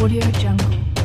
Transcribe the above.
AudioJungle.